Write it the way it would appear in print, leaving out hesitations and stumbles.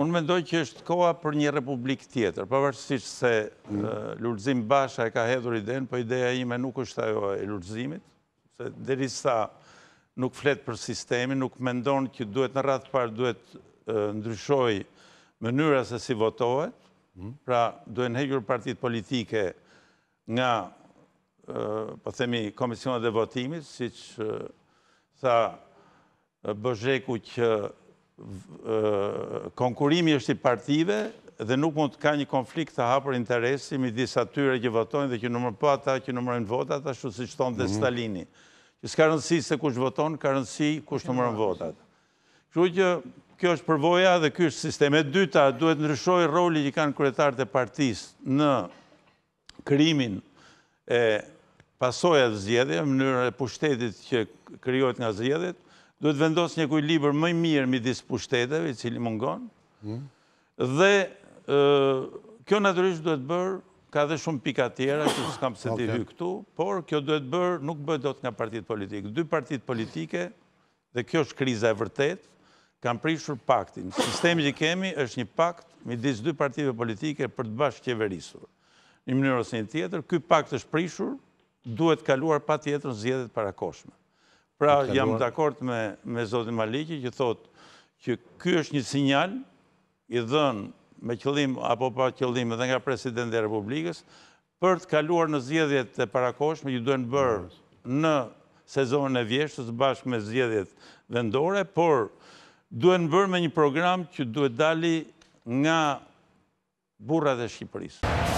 Unë mendoj që është koha për një republikë tjetër, pavarësisht se Lulzim Basha e ka hedhur idenë, po ideja ime nuk është ajo e Lulzimit, se derisa nuk flet për sistemin, nuk mendon që duhet në radhë parë duhet ndryshoj mënyra se si votohet, pra duhet hequr partitë politike nga po themi komisionet e votimit, siç tha Bozheku që konkurimi është i partive dhe nuk mund të ka një konflikt të hapur interesi midis atyre që votojnë dhe që numërojnë po ata që numërojnë votat, ashtu siç thonte Stalini. Që s'ka rëndësi se kush voton, ka rëndësi kush numëron votat. Kështu që kjo është përvoja dhe ky është sistemi. E dyta, duhet ndryshojë roli që kanë kryetarët e partisë në krimin e pasojave zgjedhjeve, në mënyrën e pushtetit që krijohet nga zgjedhjet. Duhet vendosë një ekuilibër më i mirë midis pushteteve, i cili mungon. Dhe kjo natyrisht duhet bërë, ka dhe shumë pika tjera, që s'kam se t'i hy këtu, por kjo duhet bërë, nuk bëhet dot nga partitë politike. Dy partitë politike, dhe kjo është kriza e vërtet, kanë prishur paktin. Sistemi që kemi është një pakt midis dy partive politike për të bashkë qeverisur. Një mënyrë ose një tjetër, ky pakt është prishur, duhet kaluar pa tjetër në zgjedhjet parakoshme. Pra, jam dakord me Zotin Maliki që thotë që ky është një sinjal i dhënë me qëllim apo pa qëllim edhe nga Presidenti e Republikës për të kaluar në zgjedhjet e parakoshme që duhen bërë në sezonën e vjeshtës bashkë me zgjedhjet vendore, por duhen bërë me një program që duhet dali nga burrat e Shqipërisë.